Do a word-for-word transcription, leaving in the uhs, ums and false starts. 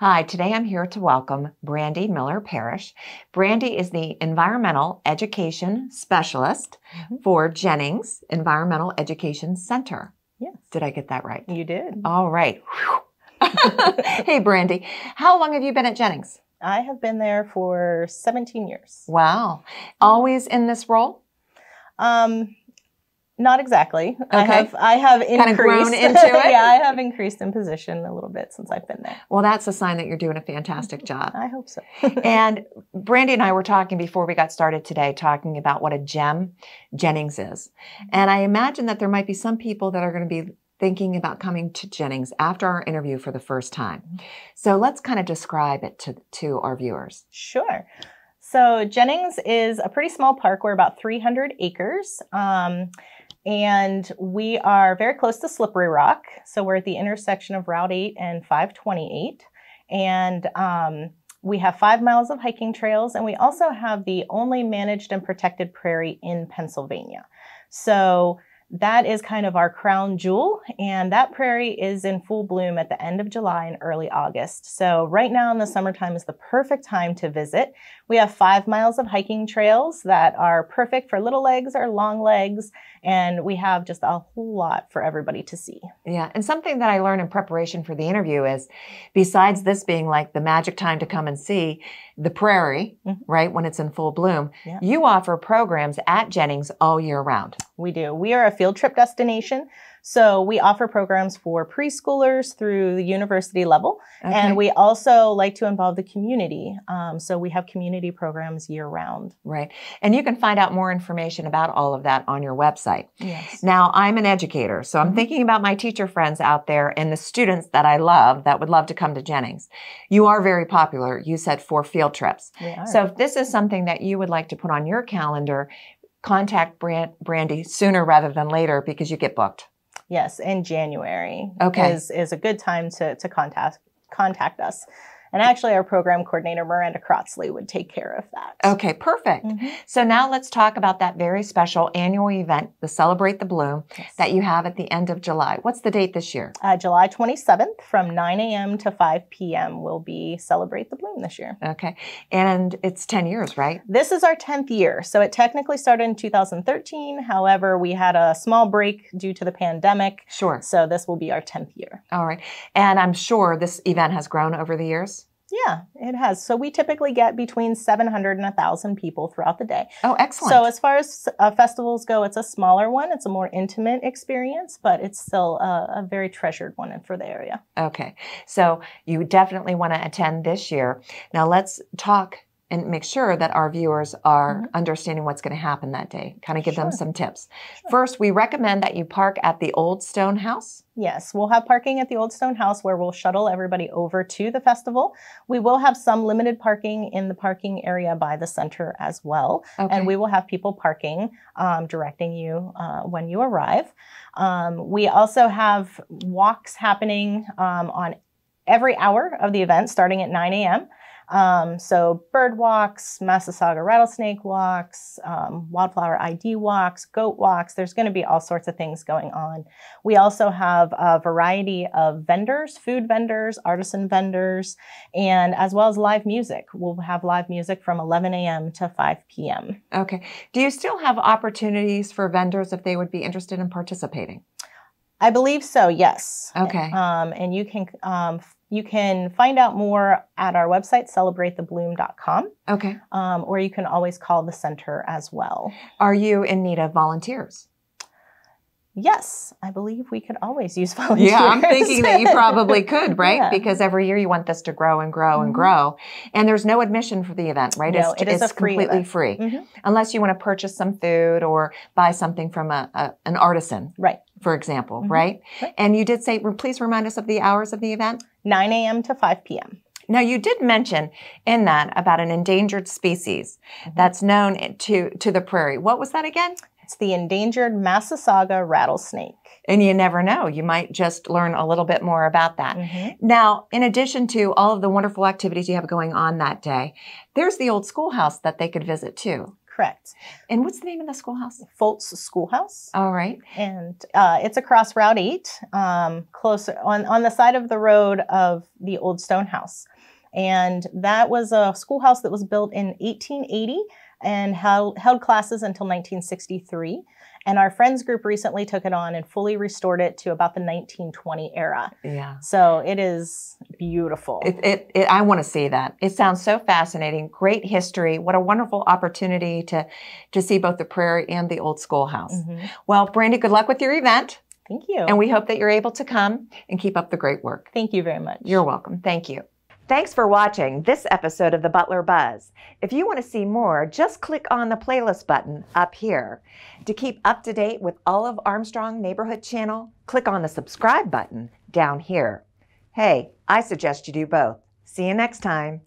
Hi, today I'm here to welcome Brandi Miller-Parish. Brandi is the Environmental Education Specialist mm-hmm. for Jennings Environmental Education Center. Yes. Did I get that right? You did. All right. Hey, Brandi. How long have you been at Jennings? I have been there for seventeen years. Wow. Always in this role? Um... Not exactly. Okay. I have, I have increased. Kind of grown into it? Yeah, I have increased in position a little bit since I've been there. Well, that's a sign that you're doing a fantastic job. I hope so. And Brandi and I were talking before we got started today, talking about what a gem Jennings is. And I imagine that there might be some people that are going to be thinking about coming to Jennings after our interview for the first time. So let's kind of describe it to, to our viewers. Sure. So Jennings is a pretty small park. We're about three hundred acres. Um, And we are very close to Slippery Rock. So we're at the intersection of Route eight and five twenty-eight. And um, we have five miles of hiking trails. And we also have the only managed and protected prairie in Pennsylvania. So that is kind of our crown jewel. And that prairie is in full bloom at the end of July and early August. So right now in the summertime is the perfect time to visit. We have five miles of hiking trails that are perfect for little legs or long legs. And we have just a whole lot for everybody to see. Yeah. And something that I learned in preparation for the interview is, besides this being like the magic time to come and see the prairie, mm-hmm. right, when it's in full bloom, yeah. you offer programs at Jennings all year round. We do. We are a field trip destination. So we offer programs for preschoolers through the university level. Okay. And we also like to involve the community. Um, so we have community programs year round. Right. And you can find out more information about all of that on your website. Yes. Now, I'm an educator, so I'm mm-hmm. thinking about my teacher friends out there and the students that I love that would love to come to Jennings. You are very popular. You said four field trips. We are. So if this is something that you would like to put on your calendar, contact Brand- Brandi sooner rather than later, because you get booked. Yes, in January okay. is, is a good time to, to contact contact us. And actually our program coordinator, Miranda Crotzley, would take care of that. Okay, perfect. Mm-hmm. So now let's talk about that very special annual event, the Celebrate the Bloom, yes. that you have at the end of July. What's the date this year? Uh, July twenty-seventh from nine a m to five p m will be Celebrate the Bloom this year. Okay, and it's ten years, right? This is our tenth year. So it technically started in two thousand thirteen. However, we had a small break due to the pandemic. Sure. So this will be our tenth year. All right. And I'm sure this event has grown over the years. Yeah, it has. So we typically get between seven hundred and one thousand people throughout the day. Oh, excellent. So as far as uh, festivals go, it's a smaller one. It's a more intimate experience, but it's still a, a very treasured one for the area. Okay. So you definitely want to attend this year. Now let's talk and make sure that our viewers are mm-hmm. understanding what's going to happen that day. Kind of give sure. them some tips. Sure. First, we recommend that you park at the Old Stone House. Yes, we'll have parking at the Old Stone House where we'll shuttle everybody over to the festival. We will have some limited parking in the parking area by the center as well. Okay. And we will have people parking, um, directing you uh, when you arrive. Um, we also have walks happening um, on every hour of the event starting at nine a m Um, so bird walks, Massasauga rattlesnake walks, um, wildflower I D walks, goat walks. There's going to be all sorts of things going on. We also have a variety of vendors, food vendors, artisan vendors, and as well as live music. We'll have live music from eleven a m to five p m Okay. Do you still have opportunities for vendors if they would be interested in participating? I believe so. Yes. Okay. Um, and you can, um, you can find out more at our website, celebrate the bloom dot com. Okay. Um, or you can always call the center as well. Are you in need of volunteers? Yes, I believe we could always use volunteers. Yeah, I'm thinking that you probably could, right? Yeah. Because every year you want this to grow and grow mm-hmm. and grow. And there's no admission for the event, right? No, it's, it is it's a free completely event. Free. Mm-hmm. Unless you want to purchase some food or buy something from a, a an artisan. Right. For example, mm-hmm. right? right? And you did say, please remind us of the hours of the event. nine a m to five p m Now, you did mention in that about an endangered species mm-hmm. that's known to, to the prairie. What was that again? It's the endangered Massasauga rattlesnake. And you never know. You might just learn a little bit more about that. Mm-hmm. Now, in addition to all of the wonderful activities you have going on that day, there's the old schoolhouse that they could visit too. Correct. And what's the name of the schoolhouse? Foltz Schoolhouse. All right. And uh, it's across Route eight, um, closer on, on the side of the road of the Old Stone House. And that was a schoolhouse that was built in eighteen eighty and held, held classes until nineteen sixty-three. And our friends group recently took it on and fully restored it to about the nineteen twenty era. Yeah. So it is beautiful. It, it, it, I want to see that. It sounds so fascinating. Great history. What a wonderful opportunity to, to see both the prairie and the old schoolhouse. Mm-hmm. Well, Brandi, good luck with your event. Thank you. And we hope that you're able to come and keep up the great work. Thank you very much. You're welcome. Thank you. Thanks for watching this episode of The Butler Buzz. If you want to see more, just click on the playlist button up here. To keep up to date with all of Armstrong Neighborhood Channel, click on the subscribe button down here. Hey, I suggest you do both. See you next time.